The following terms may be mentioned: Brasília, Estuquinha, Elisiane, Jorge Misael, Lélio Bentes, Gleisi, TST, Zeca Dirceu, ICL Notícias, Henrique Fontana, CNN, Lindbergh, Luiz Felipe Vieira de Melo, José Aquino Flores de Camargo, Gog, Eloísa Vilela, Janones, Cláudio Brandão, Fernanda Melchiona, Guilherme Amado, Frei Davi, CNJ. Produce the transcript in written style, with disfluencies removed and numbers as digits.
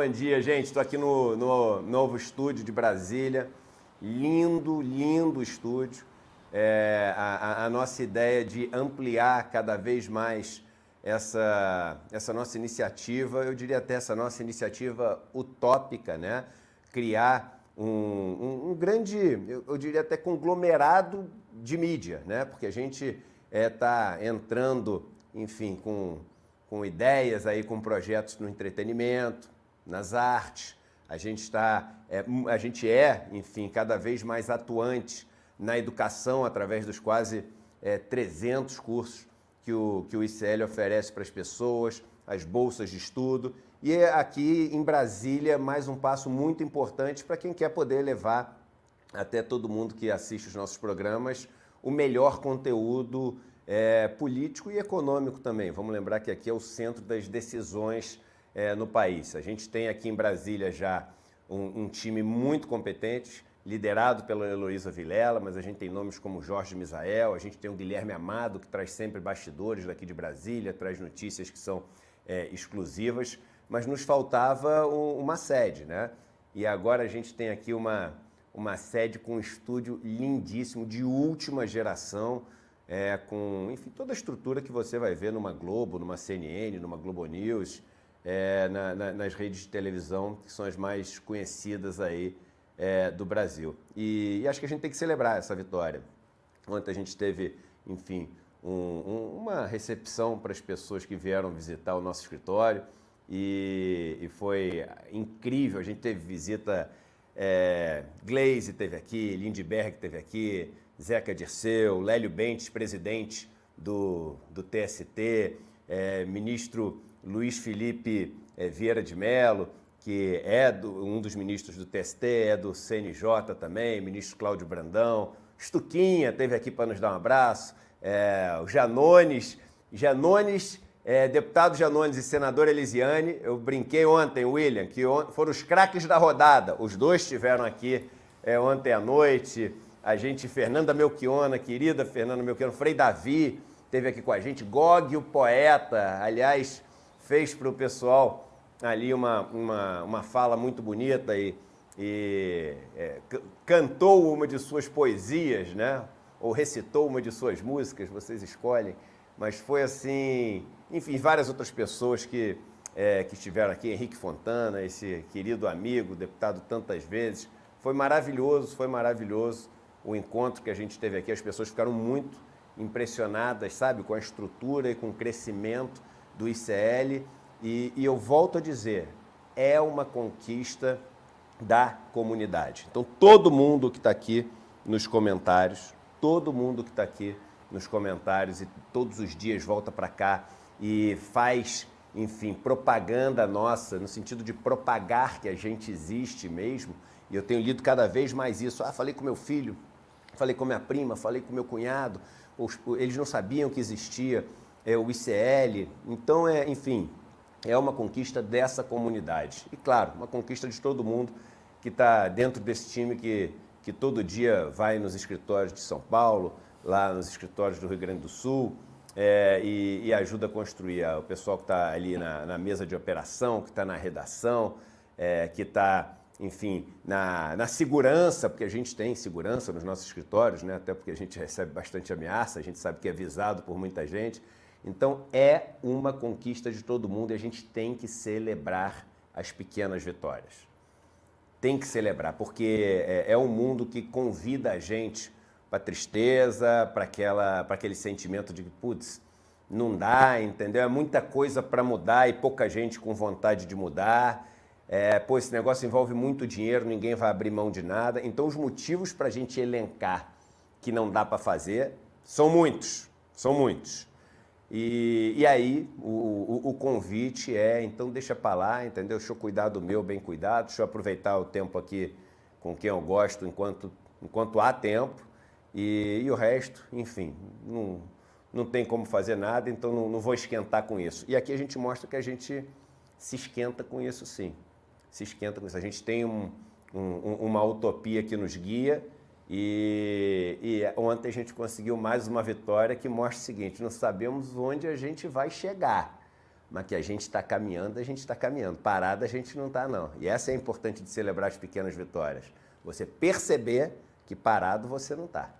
Bom dia, gente. Estou aqui no novo estúdio de Brasília. Lindo, lindo estúdio. A nossa ideia de ampliar cada vez mais essa nossa iniciativa, eu diria até essa nossa iniciativa utópica, né? Criar um grande, eu diria até conglomerado de mídia, né? Porque a gente está entrando, enfim, com ideias, aí, com projetos no entretenimento, nas artes. A gente é, enfim, cada vez mais atuante na educação, através dos quase 300 cursos que o ICL oferece para as pessoas, as bolsas de estudo. E aqui em Brasília, mais um passo muito importante para quem quer poder levar até todo mundo que assiste os nossos programas o melhor conteúdo político e econômico também. Vamos lembrar que aqui é o centro das decisões no país. A gente tem aqui em Brasília já um time muito competente, liderado pela Eloísa Vilela, mas a gente tem nomes como Jorge Misael, a gente tem o Guilherme Amado, que traz sempre bastidores daqui de Brasília, traz notícias que são exclusivas, mas nos faltava uma sede, né? E agora a gente tem aqui uma sede com um estúdio lindíssimo, de última geração, com, enfim, toda a estrutura que você vai ver numa Globo, numa CNN, numa Globo News, nas redes de televisão, que são as mais conhecidas aí do Brasil. E acho que a gente tem que celebrar essa vitória. Ontem a gente teve, enfim, uma recepção para as pessoas que vieram visitar o nosso escritório e foi incrível. A gente teve visita, Gleisi teve aqui, Lindbergh teve aqui, Zeca Dirceu, Lélio Bentes, presidente do TST, ministro Luiz Felipe Vieira de Melo, que é um dos ministros do TST, é do CNJ também, ministro Cláudio Brandão. Estuquinha esteve aqui para nos dar um abraço. O Janones, deputado Janones e senador Elisiane. Eu brinquei ontem, William, que foram os craques da rodada. Os dois estiveram aqui ontem à noite. A gente, Fernanda Melchiona, querida Fernanda Melchiona, Frei Davi esteve aqui com a gente. Gog, o poeta, aliás, fez para o pessoal ali uma fala muito bonita e cantou uma de suas poesias, né? Ou recitou uma de suas músicas, vocês escolhem. Mas foi assim, enfim, várias outras pessoas que estiveram aqui, Henrique Fontana, esse querido amigo, deputado tantas vezes. Foi maravilhoso o encontro que a gente teve aqui. As pessoas ficaram muito impressionadas, sabe, com a estrutura e com o crescimento do ICL. E eu volto a dizer, é uma conquista da comunidade. Então, todo mundo que está aqui nos comentários, e todos os dias volta para cá e faz, enfim, propaganda nossa, no sentido de propagar que a gente existe mesmo. E eu tenho lido cada vez mais isso. Ah, falei com meu filho, falei com minha prima, falei com meu cunhado. Eles não sabiam que existia o ICL. Então, enfim, é uma conquista dessa comunidade. E, claro, uma conquista de todo mundo que está dentro desse time que todo dia vai nos escritórios de São Paulo, lá nos escritórios do Rio Grande do Sul, e ajuda a construir. O pessoal que está ali na mesa de operação, que está na redação, que está, enfim, na segurança, porque a gente tem segurança nos nossos escritórios, né? Até porque a gente recebe bastante ameaça, a gente sabe que é visado por muita gente. Então, é uma conquista de todo mundo e a gente tem que celebrar as pequenas vitórias. Tem que celebrar, porque é um mundo que convida a gente para tristeza, para aquele sentimento de que, putz, não dá, entendeu? É muita coisa para mudar e pouca gente com vontade de mudar. Pô, esse negócio envolve muito dinheiro, ninguém vai abrir mão de nada. Então, os motivos para a gente elencar que não dá para fazer são muitos, E aí o convite então deixa pra lá, entendeu? Deixa eu cuidar do meu bem cuidado, deixa eu aproveitar o tempo aqui com quem eu gosto enquanto há tempo e o resto, enfim, não tem como fazer nada, então não vou esquentar com isso. E aqui a gente mostra que a gente se esquenta com isso sim, se esquenta com isso. A gente tem uma utopia que nos guia. E ontem a gente conseguiu mais uma vitória que mostra o seguinte: não sabemos onde a gente vai chegar, mas que a gente está caminhando, a gente está caminhando. Parada a gente não está, não. E essa é importante de celebrar as pequenas vitórias. Você perceber que parado você não está.